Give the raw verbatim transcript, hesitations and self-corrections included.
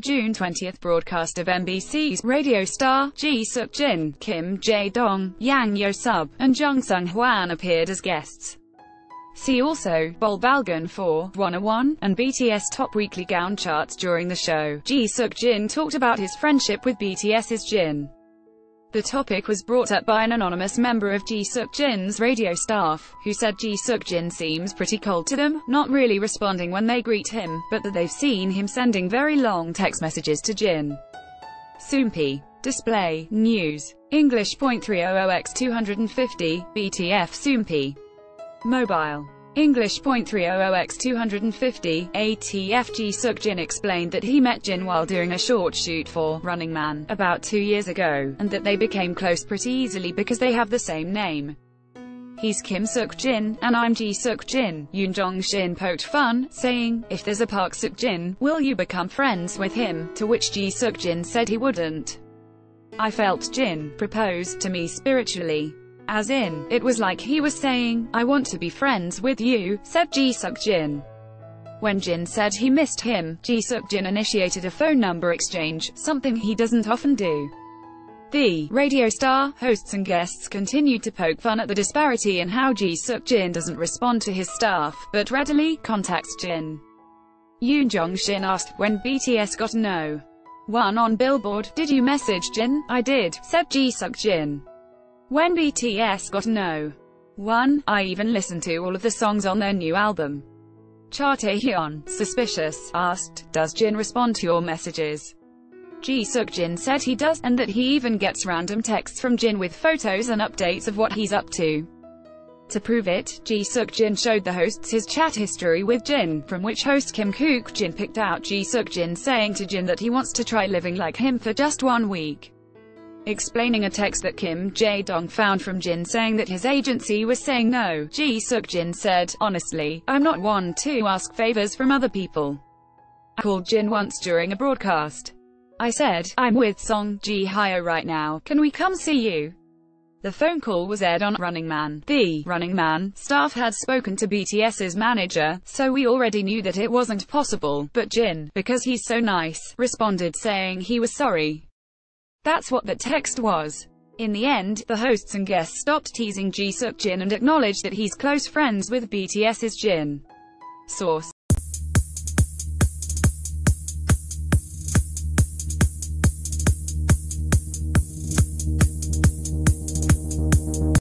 the June twentieth broadcast of M B C's Radio Star, Ji Suk Jin, Kim Jae Dong, Yang Yo Sub, and Jung Sung Huan appeared as guests. See also, Bolbalgan four one oh one, and B T S top weekly Gaon charts during the show. Ji Suk Jin talked about his friendship with BTS's Jin. The topic was brought up by an anonymous member of Ji Suk Jin's radio staff, who said Ji Suk Jin seems pretty cold to them, not really responding when they greet him, but that they've seen him sending very long text messages to Jin. Soompi. Display, News. English.three hundred by two hundred fifty, B T F Soompi. Mobile. English.three hundred by two hundred fifty, A T F. Ji Suk Jin explained that he met Jin while doing a short shoot for Running Man about two years ago, and that they became close pretty easily because they have the same name. He's Kim Suk Jin, and I'm Ji Suk Jin. Yoon Jong Shin poked fun, saying, "If there's a Park Suk Jin, will you become friends with him?" To which Ji Suk Jin said he wouldn't. "I felt Jin proposed to me spiritually. As in, it was like he was saying, 'I want to be friends with you,'" said Ji Suk Jin. When Jin said he missed him, Ji Suk Jin initiated a phone number exchange, something he doesn't often do. The Radio Star hosts and guests continued to poke fun at the disparity in how Ji Suk Jin doesn't respond to his staff, but readily contacts Jin. Yoon Jong Shin asked, when B T S got a number one on Billboard, "Did you message Jin?" "I did," said Ji Suk Jin. When B T S got number one, I even listened to all of the songs on their new album. Cha Tae Hyun, Suspicious, asked, "Does Jin respond to your messages?" Ji Suk Jin said he does, and that he even gets random texts from Jin with photos and updates of what he's up to. To prove it, Ji Suk Jin showed the hosts his chat history with Jin, from which host Kim Kook Jin picked out Ji Suk Jin saying to Jin that he wants to try living like him for just one week, explaining a text that Kim Jae Dong found from Jin saying that his agency was saying no. Ji Suk Jin said, "Honestly, I'm not one to ask favors from other people. I called Jin once during a broadcast. I said, 'I'm with Song Ji Hyo right now, can we come see you?'" The phone call was aired on Running Man. The Running Man staff had spoken to BTS's manager, so we already knew that it wasn't possible, but Jin, because he's so nice, responded saying he was sorry. That's what that text was. In the end, the hosts and guests stopped teasing Ji Suk Jin and acknowledged that he's close friends with BTS's Jin. Source.